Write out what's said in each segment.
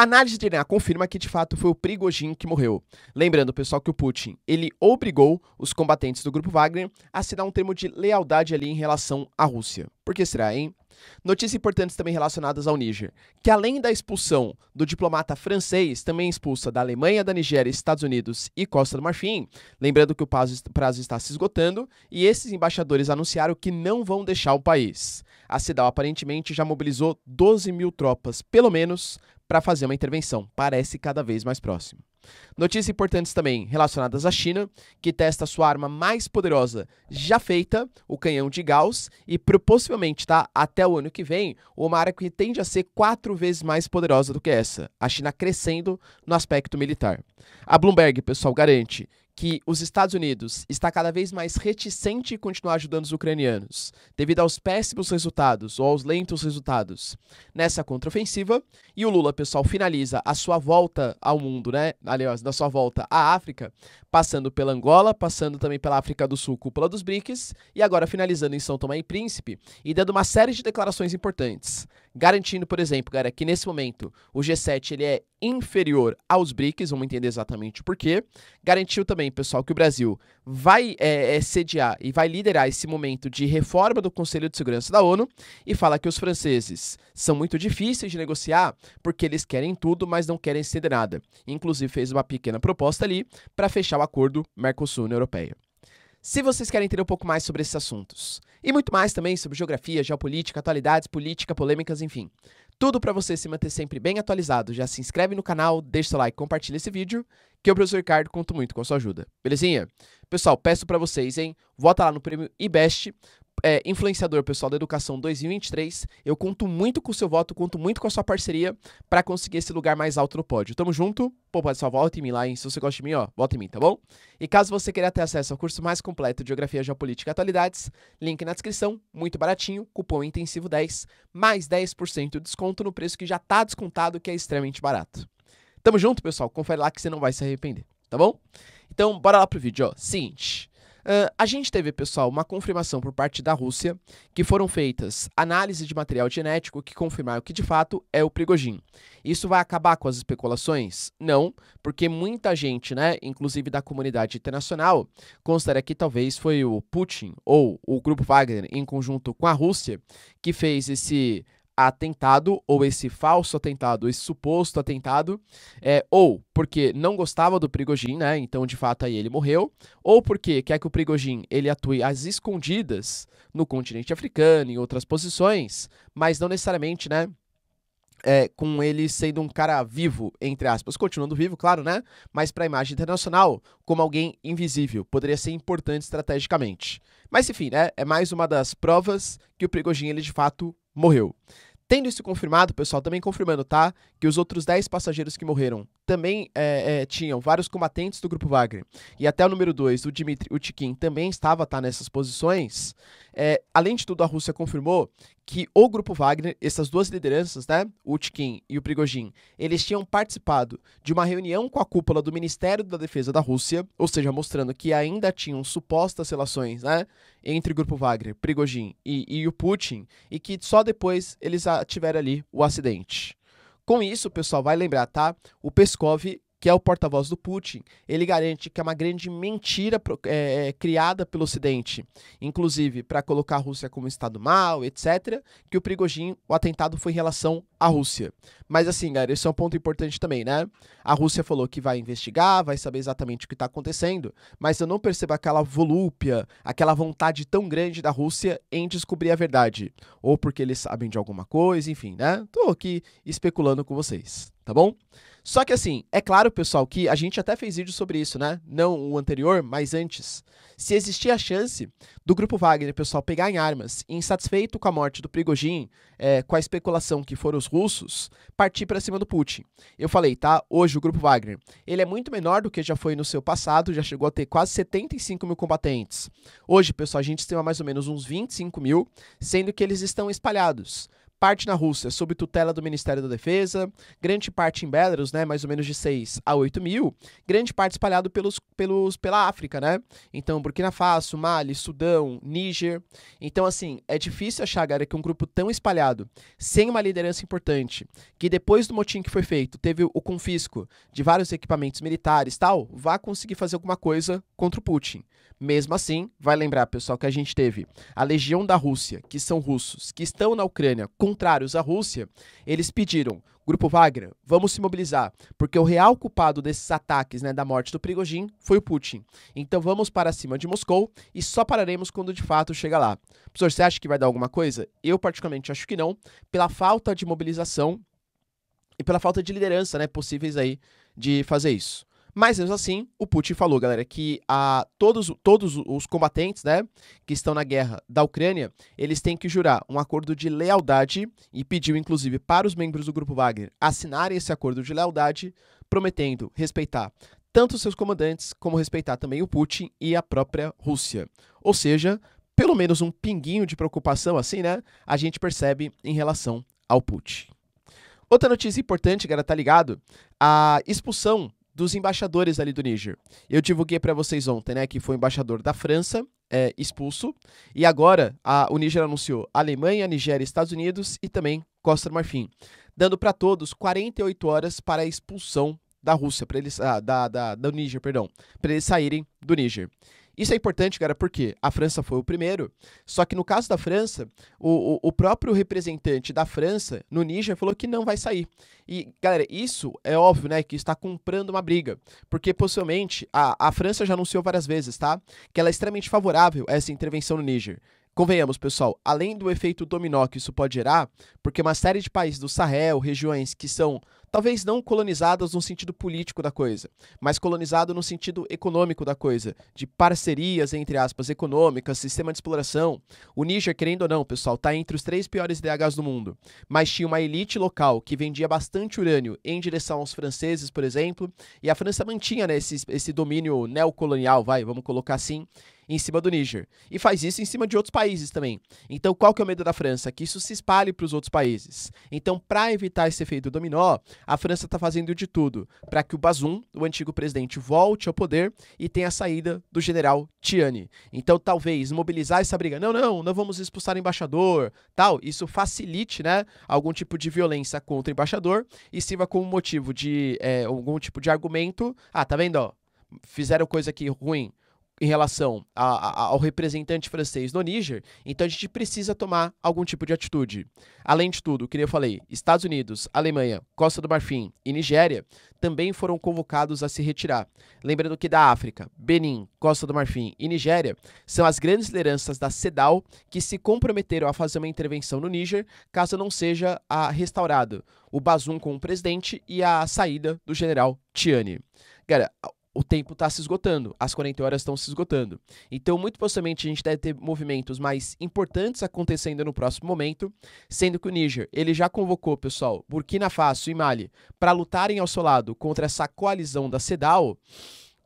A análise de DNA confirma que de fato foi o Prigozhin que morreu. Lembrando, pessoal, que o Putin, ele obrigou os combatentes do Grupo Wagner a assinar um termo de lealdade ali em relação à Rússia. Por que será, hein? Notícias importantes também relacionadas ao Níger, que além da expulsão do diplomata francês, também expulsa da Alemanha, da Nigéria, Estados Unidos e Costa do Marfim, lembrando que o prazo está se esgotando, e esses embaixadores anunciaram que não vão deixar o país. A CEDAW aparentemente já mobilizou 12 mil tropas, pelo menos, para fazer uma intervenção. Parece cada vez mais próximo. Notícias importantes também relacionadas à China, que testa sua arma mais poderosa já feita, o canhão de Gauss, e possivelmente, tá, até o ano que vem, uma arma que tende a ser 4 vezes mais poderosa do que essa. A China crescendo no aspecto militar. A Bloomberg, pessoal, garante que os Estados Unidos está cada vez mais reticente em continuar ajudando os ucranianos, devido aos péssimos resultados, ou aos lentos resultados, nessa contraofensiva. E o Lula, pessoal, finaliza a sua volta ao mundo, né? Aliás, da sua volta à África, passando pela Angola, passando também pela África do Sul, cúpula dos BRICS, e agora finalizando em São Tomé e Príncipe, e dando uma série de declarações importantes, garantindo, por exemplo, cara, que nesse momento o G7 ele é inferior aos BRICS, vamos entender exatamente o porquê. Garantiu também, pessoal, que o Brasil vai sediar e vai liderar esse momento de reforma do Conselho de Segurança da ONU, e fala que os franceses são muito difíceis de negociar porque eles querem tudo, mas não querem ceder nada. Inclusive fez uma pequena proposta ali para fechar o acordo Mercosul-União Europeia. Se vocês querem entender um pouco mais sobre esses assuntos, e muito mais também sobre geografia, geopolítica, atualidades, política, polêmicas, enfim, tudo para você se manter sempre bem atualizado, já se inscreve no canal, deixa seu like, compartilha esse vídeo, que eu, professor Ricardo, conto muito com a sua ajuda, belezinha? Pessoal, peço para vocês, hein, vota lá no prêmio IBEST, influenciador, pessoal, da Educação 2023. Eu conto muito com o seu voto, conto muito com a sua parceria para conseguir esse lugar mais alto no pódio. Tamo junto. Pô, pode só volta em mim lá, hein? Se você gosta de mim, ó, volta em mim, tá bom? E caso você queira ter acesso ao curso mais completo de Geografia, Geopolítica e Atualidades, link na descrição, muito baratinho, cupom intensivo 10, mais 10% de desconto no preço que já tá descontado, que é extremamente barato. Tamo junto, pessoal. Confere lá que você não vai se arrepender, tá bom? Então, bora lá pro vídeo, ó. Seguinte. A gente teve, pessoal, uma confirmação por parte da Rússia que foram feitas análises de material genético que confirmaram que de fato é o Prigozhin. Isso vai acabar com as especulações? Não, porque muita gente, né, inclusive da comunidade internacional, considera que talvez foi o Putin ou o Grupo Wagner em conjunto com a Rússia que fez esse atentado, ou esse falso atentado, esse suposto atentado, ou porque não gostava do Prigozhin, né, então de fato aí ele morreu, ou porque quer que o Prigozhin ele atue às escondidas no continente africano, em outras posições, mas não necessariamente, né, com ele sendo um cara vivo, entre aspas, continuando vivo, claro, né, mas para a imagem internacional, como alguém invisível, poderia ser importante estrategicamente. Mas enfim, né, é mais uma das provas que o Prigozhin ele de fato morreu. Tendo isso confirmado, pessoal, também confirmando, tá, que os outros 10 passageiros que morreram também tinham vários combatentes do Grupo Wagner. E até o número 2, o Dmitry Utikin, também estava, tá, nessas posições. Além de tudo, a Rússia confirmou que o Grupo Wagner, essas duas lideranças, né, o Utikin e o Prigozhin, eles tinham participado de uma reunião com a cúpula do Ministério da Defesa da Rússia, ou seja, mostrando que ainda tinham supostas relações, né, entre o Grupo Wagner, Prigozhin e o Putin, e que só depois eles tiveram ali o acidente. Com isso, pessoal, vai lembrar, tá? O Peskov, que é o porta-voz do Putin, ele garante que é uma grande mentira criada pelo Ocidente, inclusive para colocar a Rússia como Estado mau, etc., que o Prigozhin, o atentado foi em relação à Rússia. Mas assim, galera, isso é um ponto importante também, né? A Rússia falou que vai investigar, vai saber exatamente o que está acontecendo, mas eu não percebo aquela volúpia, aquela vontade tão grande da Rússia em descobrir a verdade, ou porque eles sabem de alguma coisa, enfim, né? Tô aqui especulando com vocês, tá bom? Só que assim, é claro, pessoal, que a gente até fez vídeo sobre isso, né? Não o anterior, mas antes. Se existia a chance do Grupo Wagner, pessoal, pegar em armas, insatisfeito com a morte do Prigozhin, com a especulação que foram os russos, partir para cima do Putin. Eu falei, tá? Hoje o Grupo Wagner, ele é muito menor do que já foi no seu passado, já chegou a ter quase 75 mil combatentes. Hoje, pessoal, a gente estima mais ou menos uns 25 mil, sendo que eles estão espalhados. parte na Rússia, sob tutela do Ministério da Defesa, grande parte em Belarus, né, mais ou menos de 6 a 8 mil, grande parte espalhado pela África, né? Então, Burkina Faso, Mali, Sudão, Níger. Então, assim, é difícil achar, galera, que um grupo tão espalhado, sem uma liderança importante, que depois do motim que foi feito, teve o confisco de vários equipamentos militares e tal, vá conseguir fazer alguma coisa contra o Putin. Mesmo assim, vai lembrar, pessoal, que a gente teve a Legião da Rússia, que são russos, que estão na Ucrânia, contrários à Rússia, eles pediram, Grupo Wagner, vamos se mobilizar, porque o real culpado desses ataques, né, da morte do Prigozhin foi o Putin. Então vamos para cima de Moscou e só pararemos quando de fato chega lá. Professor, você acha que vai dar alguma coisa? Eu particularmente acho que não, pela falta de mobilização e pela falta de liderança, né, possíveis aí de fazer isso. Mas, mesmo assim, o Putin falou, galera, que todos os combatentes, né, que estão na guerra da Ucrânia, eles têm que jurar um acordo de lealdade e pediu, inclusive, para os membros do Grupo Wagner assinarem esse acordo de lealdade, prometendo respeitar tanto os seus comandantes, como respeitar também o Putin e a própria Rússia. Ou seja, pelo menos um pinguinho de preocupação, assim, né, a gente percebe em relação ao Putin. Outra notícia importante, galera, tá ligado? A expulsão dos embaixadores ali do Níger. Eu divulguei para vocês ontem, né, que foi o embaixador da França expulso, e agora o Níger anunciou Alemanha, Nigéria, Estados Unidos e também Costa do Marfim, dando para todos 48 horas para a expulsão da Rússia, para eles do Níger, perdão, para eles saírem do Níger. Isso é importante, cara, porque a França foi o primeiro, só que no caso da França, o próprio representante da França no Níger falou que não vai sair. E, galera, isso é óbvio, né, que está comprando uma briga, porque possivelmente a França já anunciou várias vezes, tá, que ela é extremamente favorável a essa intervenção no Níger. Convenhamos, pessoal, além do efeito dominó que isso pode gerar, porque uma série de países do Sahel, regiões que são talvez não colonizadas no sentido político da coisa, mas colonizado no sentido econômico da coisa, de parcerias, entre aspas, econômicas, sistema de exploração. O Níger, querendo ou não, pessoal, está entre os 3 piores DHs do mundo, mas tinha uma elite local que vendia bastante urânio em direção aos franceses, por exemplo, e a França mantinha, né, esse domínio neocolonial, vamos colocar assim, em cima do Níger. E faz isso em cima de outros países também. Então, qual que é o medo da França? Que isso se espalhe para os outros países. Então, para evitar esse efeito dominó, a França está fazendo de tudo para que o Bazoum, o antigo presidente, volte ao poder e tenha a saída do general Tiani. Então, talvez, mobilizar essa briga. Não vamos expulsar o embaixador, tal. Isso facilite, né, algum tipo de violência contra o embaixador e sirva como motivo de algum tipo de argumento. Ah, tá vendo, ó? Fizeram coisa aqui ruim em relação ao representante francês no Níger, então a gente precisa tomar algum tipo de atitude. Além de tudo, que nem eu falei, Estados Unidos, Alemanha, Costa do Marfim e Nigéria também foram convocados a se retirar. Lembrando que da África, Benin, Costa do Marfim e Nigéria são as grandes lideranças da CEDAW que se comprometeram a fazer uma intervenção no Níger caso não seja restaurado o Bazoum com o presidente e a saída do general Tiani. Galera, o tempo está se esgotando, as 40 horas estão se esgotando. Então, muito possivelmente, a gente deve ter movimentos mais importantes acontecendo no próximo momento, sendo que o Níger, ele já convocou, pessoal, Burkina Faso e Mali para lutarem ao seu lado contra essa coalizão da CEDAW,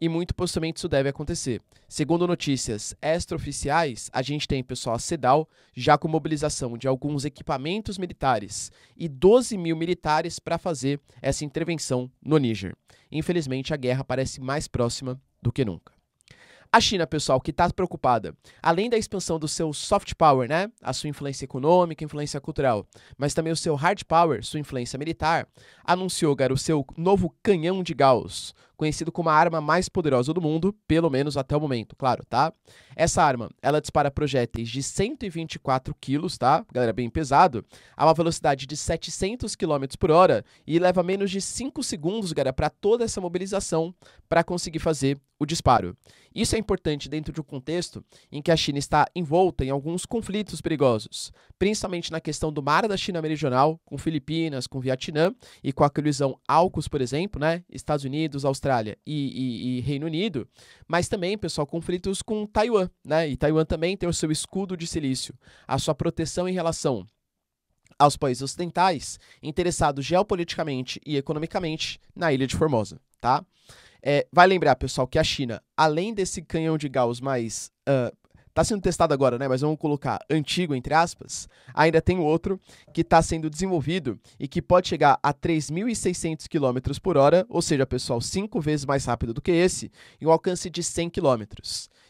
e muito possivelmente isso deve acontecer. Segundo notícias extraoficiais, a gente tem, pessoal, a CEDAW já com mobilização de alguns equipamentos militares e 12 mil militares para fazer essa intervenção no Níger. Infelizmente, a guerra parece mais próxima do que nunca. A China, pessoal, que está preocupada, além da expansão do seu soft power, né, a sua influência econômica, influência cultural, mas também o seu hard power, sua influência militar, anunciou, cara, o seu novo canhão de Gauss, conhecido como a arma mais poderosa do mundo, pelo menos até o momento, claro, tá? Essa arma, ela dispara projéteis de 124 quilos, tá? Galera, bem pesado, a uma velocidade de 700 km por hora e leva menos de 5 segundos, galera, para toda essa mobilização para conseguir fazer o disparo. Isso é importante dentro de um contexto em que a China está envolta em alguns conflitos perigosos, principalmente na questão do mar da China Meridional, com Filipinas, com Vietnã e com a colisão AUKUS, por exemplo, né? Estados Unidos, Austrália e Reino Unido, mas também, pessoal, conflitos com Taiwan, né? E Taiwan também tem o seu escudo de silício, a sua proteção em relação aos países ocidentais interessados geopoliticamente e economicamente na Ilha de Formosa, tá? Vai lembrar, pessoal, que a China, além desse canhão de Gauss mais Tá sendo testado agora, né? Mas vamos colocar antigo, entre aspas. Ainda tem outro que está sendo desenvolvido e que pode chegar a 3.600 km por hora, ou seja, pessoal, 5 vezes mais rápido do que esse, em um alcance de 100 km.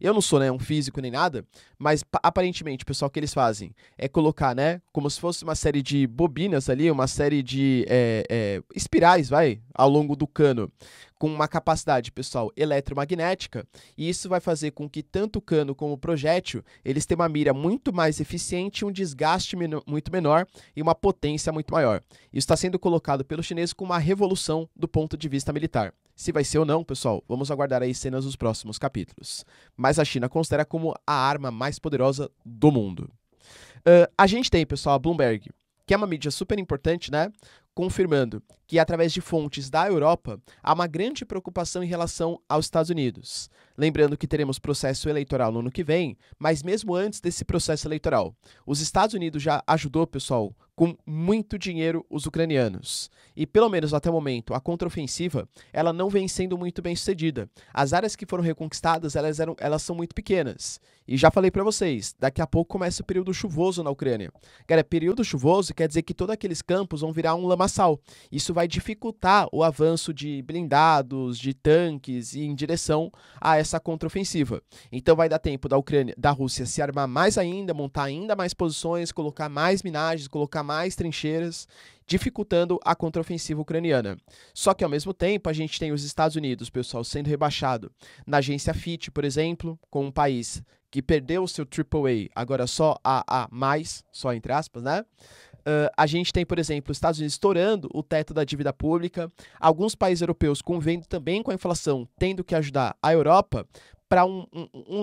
Eu não sou, né, um físico nem nada, mas aparentemente, pessoal, o que eles fazem é colocar, né, como se fosse uma série de bobinas ali, uma série de espirais, vai, ao longo do cano, com uma capacidade, pessoal, eletromagnética, e isso vai fazer com que tanto o cano como o projétil, eles tenham uma mira muito mais eficiente, um desgaste muito menor e uma potência muito maior. Isso está sendo colocado pelos chineses como uma revolução do ponto de vista militar. Se vai ser ou não, pessoal, vamos aguardar aí cenas dos próximos capítulos. Mas a China considera como a arma mais poderosa do mundo. A gente tem, pessoal, a Bloomberg, que é uma mídia super importante, né? Confirmando que, através de fontes da Europa, há uma grande preocupação em relação aos Estados Unidos. Lembrando que teremos processo eleitoral no ano que vem, mas mesmo antes desse processo eleitoral, os Estados Unidos já ajudou, pessoal, com muito dinheiro os ucranianos. E, pelo menos até o momento, a contraofensiva, ela não vem sendo muito bem sucedida. As áreas que foram reconquistadas, elas são muito pequenas. E já falei para vocês, daqui a pouco começa o período chuvoso na Ucrânia. Cara, período chuvoso quer dizer que todos aqueles campos vão virar um lamaçal. Isso vai dificultar o avanço de blindados, de tanques em direção a essa contraofensiva. Então vai dar tempo da Rússia se armar mais ainda, montar ainda mais posições, colocar mais minagens, colocar mais trincheiras, dificultando a contraofensiva ucraniana. Só que, ao mesmo tempo, a gente tem os Estados Unidos, pessoal, sendo rebaixado na agência Fitch, por exemplo, com um país que perdeu o seu AAA, agora só AA+, só entre aspas, né? A gente tem, por exemplo, os Estados Unidos estourando o teto da dívida pública, alguns países europeus convivendo também com a inflação, tendo que ajudar a Europa para um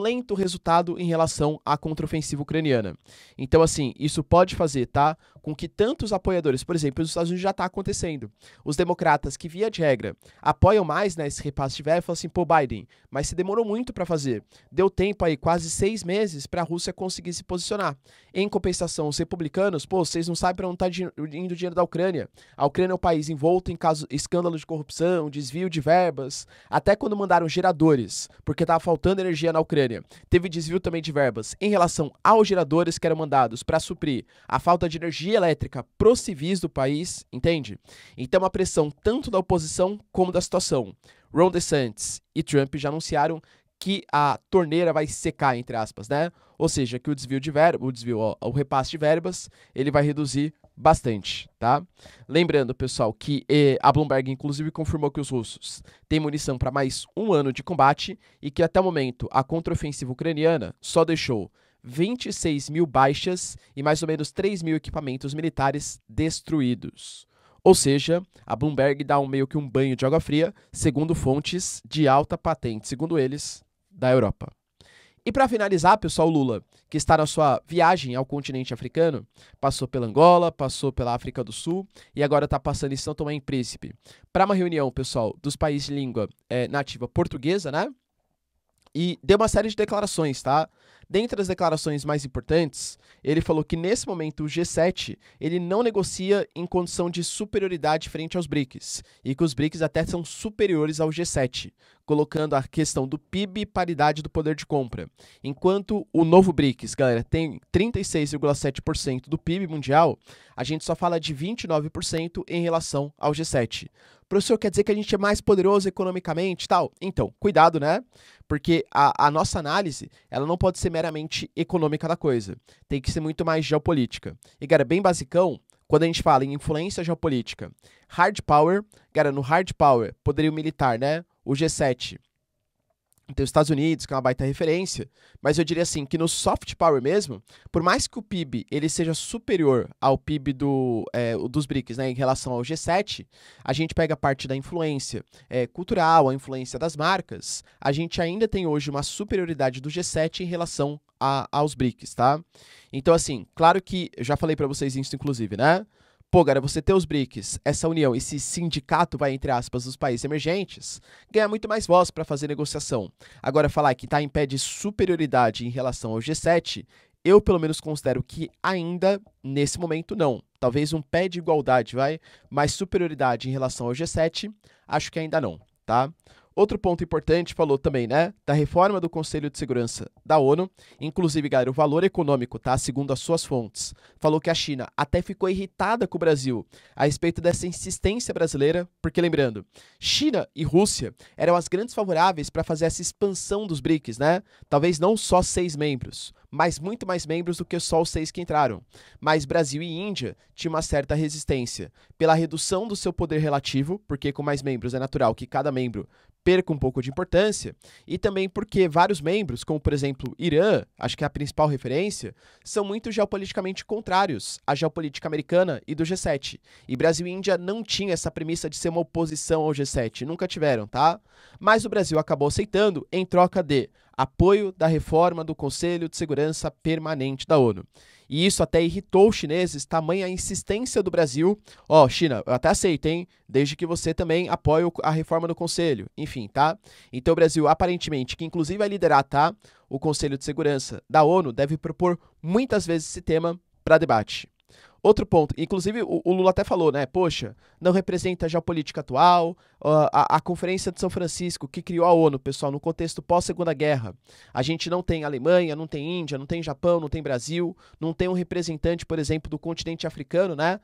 lento resultado em relação à contraofensiva ucraniana. Então, assim, isso pode fazer, tá, com que tantos apoiadores, por exemplo, nos Estados Unidos já está acontecendo. Os democratas que, via de regra, apoiam mais, né, esse repasse de verba, falam assim, pô, Biden, mas se demorou muito para fazer. Deu tempo aí, quase 6 meses, para a Rússia conseguir se posicionar. Em compensação, os republicanos, pô, vocês não sabem para onde está indo o dinheiro da Ucrânia. A Ucrânia é um país envolto em escândalos de corrupção, desvio de verbas, até quando mandaram geradores, porque estava faltando energia na Ucrânia. Teve desvio também de verbas em relação aos geradores que eram mandados para suprir a falta de energia elétrica pro civis do país, entende? Então, uma pressão tanto da oposição como da situação. Ron DeSantis e Trump já anunciaram que a torneira vai secar, entre aspas, né? Ou seja, que o desvio de verbas, o repasse de verbas, ele vai reduzir bastante, tá? Lembrando, pessoal, que a Bloomberg, inclusive, confirmou que os russos têm munição para mais 1 ano de combate e que, até o momento, a contraofensiva ucraniana só deixou 26 mil baixas e mais ou menos 3 mil equipamentos militares destruídos. Ou seja, a Bloomberg dá meio que um banho de água fria, segundo fontes de alta patente, segundo eles, da Europa. E para finalizar, pessoal, Lula, que está na sua viagem ao continente africano, passou pela Angola, passou pela África do Sul e agora está passando em São Tomé e Príncipe para uma reunião, pessoal, dos países de língua nativa portuguesa, né? E deu uma série de declarações, tá? Dentre as declarações mais importantes, ele falou que nesse momento o G7 ele não negocia em condição de superioridade frente aos BRICS e que os BRICS até são superiores ao G7, colocando a questão do PIB e paridade do poder de compra. Enquanto o novo BRICS, galera, tem 36,7% do PIB mundial, a gente só fala de 29% em relação ao G7. Professor, quer dizer que a gente é mais poderoso economicamente e tal? Então, cuidado, né? Porque a nossa análise, ela não pode ser meramente econômica da coisa. Tem que ser muito mais geopolítica. E, cara, bem basicão, quando a gente fala em influência geopolítica, hard power, cara, no hard power, poderio militar, né? O G7. Então, os Estados Unidos, que é uma baita referência, mas eu diria assim, que no soft power mesmo, por mais que o PIB ele seja superior ao PIB dos BRICS, né, em relação ao G7, a gente pega a parte da influência cultural, a influência das marcas, a gente ainda tem hoje uma superioridade do G7 em relação aos BRICS, tá? Então, assim, claro que, eu já falei para vocês isso, inclusive, né? Pô, cara, você ter os BRICS, essa união, esse sindicato, vai, entre aspas, dos países emergentes, ganha muito mais voz para fazer negociação. Agora, falar que está em pé de superioridade em relação ao G7, eu, pelo menos, considero que ainda, nesse momento, não. Talvez um pé de igualdade, vai, mas superioridade em relação ao G7, acho que ainda não, tá? Outro ponto importante, falou também, né, da reforma do Conselho de Segurança da ONU. Inclusive, galera, o valor econômico, tá, segundo as suas fontes, falou que a China até ficou irritada com o Brasil a respeito dessa insistência brasileira, porque, lembrando, China e Rússia eram as grandes favoráveis para fazer essa expansão dos BRICS, né? Talvez não só 6 membros, mas muito mais membros do que só os 6 que entraram. Mas Brasil e Índia tinham uma certa resistência pela redução do seu poder relativo, porque com mais membros é natural que cada membro perca um pouco de importância, e também porque vários membros, como por exemplo Irã, acho que é a principal referência, são muito geopoliticamente contrários à geopolítica americana e do G7. E Brasil e Índia não tinham essa premissa de ser uma oposição ao G7, nunca tiveram, tá? Mas o Brasil acabou aceitando em troca de apoio da reforma do Conselho de Segurança Permanente da ONU. E isso até irritou os chineses, tamanha a insistência do Brasil. Ó, China, eu até aceito, hein? Desde que você também apoie a reforma do Conselho. Enfim, tá? Então o Brasil, aparentemente, que inclusive vai liderar, tá, o Conselho de Segurança da ONU, deve propor muitas vezes esse tema para debate. Outro ponto, inclusive o Lula até falou, né, poxa, não representa a geopolítica atual, a Conferência de São Francisco que criou a ONU, pessoal, no contexto pós-Segunda Guerra, a gente não tem Alemanha, não tem Índia, não tem Japão, não tem Brasil, não tem um representante, por exemplo, do continente africano, né,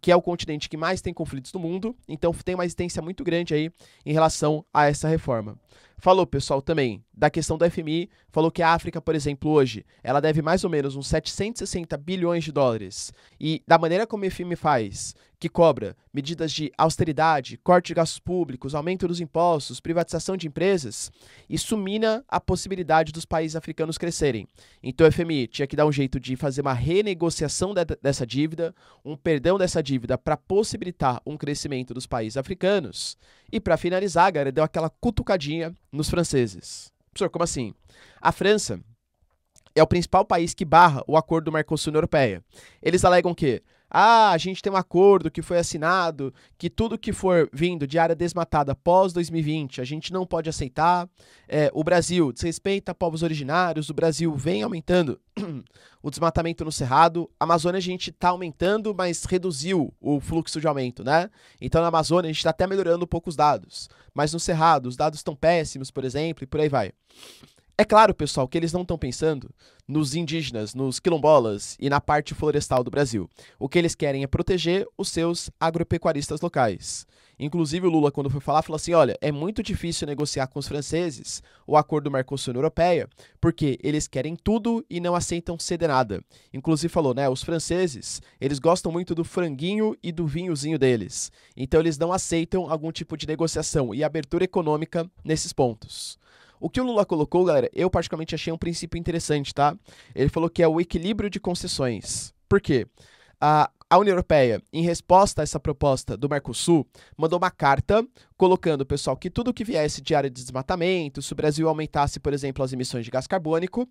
que é o continente que mais tem conflitos no mundo, então tem uma resistência muito grande aí em relação a essa reforma. Falou, pessoal, também da questão do FMI, falou que a África, por exemplo, hoje, ela deve mais ou menos uns 760 bilhões de dólares. E da maneira como o FMI faz, que cobra medidas de austeridade, corte de gastos públicos, aumento dos impostos, privatização de empresas, isso mina a possibilidade dos países africanos crescerem. Então o FMI tinha que dar um jeito de fazer uma renegociação dessa dívida, um perdão dessa dívida para possibilitar um crescimento dos países africanos. E para finalizar, galera, deu aquela cutucadinha nos franceses. Professor, como assim? A França é o principal país que barra o acordo do Mercosul na União Europeia. Eles alegam que a gente tem um acordo que foi assinado, que tudo que for vindo de área desmatada pós 2020, a gente não pode aceitar. O Brasil desrespeita povos originários, o Brasil vem aumentando o desmatamento no Cerrado. A Amazônia a gente está aumentando, mas reduziu o fluxo de aumento, né? Então na Amazônia a gente está até melhorando um pouco os dados, mas no Cerrado os dados estão péssimos, por exemplo, e por aí vai. É claro, pessoal, que eles não estão pensando nos indígenas, nos quilombolas e na parte florestal do Brasil. O que eles querem é proteger os seus agropecuaristas locais. Inclusive o Lula, quando foi falar, falou assim, olha, é muito difícil negociar com os franceses o acordo do Mercosul na Europeia, porque eles querem tudo e não aceitam ceder nada. Inclusive falou, né, os franceses, eles gostam muito do franguinho e do vinhozinho deles. Então eles não aceitam algum tipo de negociação e abertura econômica nesses pontos. O que o Lula colocou, galera, eu particularmente achei um princípio interessante, tá? Ele falou que é o equilíbrio de concessões. Por quê? A União Europeia, em resposta a essa proposta do Mercosul, mandou uma carta colocando, pessoal, que tudo que viesse de área de desmatamento, se o Brasil aumentasse, por exemplo, as emissões de gás carbônico,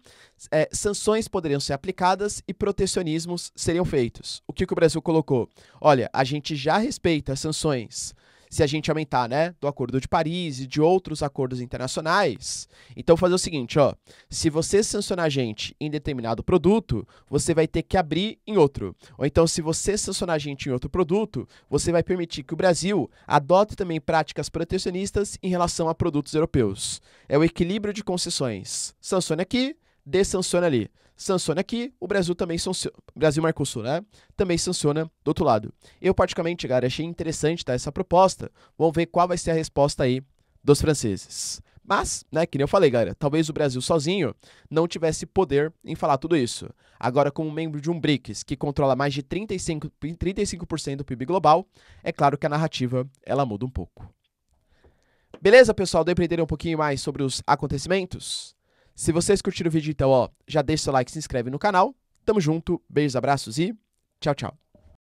sanções poderiam ser aplicadas e protecionismos seriam feitos. O que o Brasil colocou? Olha, a gente já respeita as sanções se a gente aumentar, né, do Acordo de Paris e de outros acordos internacionais. Então, fazer o seguinte, ó, se você sancionar a gente em determinado produto, você vai ter que abrir em outro. Ou então, se você sancionar a gente em outro produto, você vai permitir que o Brasil adote também práticas protecionistas em relação a produtos europeus. É o equilíbrio de concessões. Sancione aqui, dessanciona ali. Sanciona aqui, o Brasil também sanciona, Brasil-Mercosul, né? Também sanciona do outro lado. Eu, particularmente, cara, achei interessante, tá, essa proposta. Vamos ver qual vai ser a resposta aí dos franceses. Mas, né, que nem eu falei, galera, talvez o Brasil sozinho não tivesse poder em falar tudo isso. Agora, como membro de um BRICS que controla mais de 35% do PIB global, é claro que a narrativa, ela muda um pouco. Beleza, pessoal? Deu pra entender um pouquinho mais sobre os acontecimentos? Se vocês curtiram o vídeo, então, ó, já deixa seu like, se inscreve no canal. Tamo junto, beijos, abraços e tchau, tchau.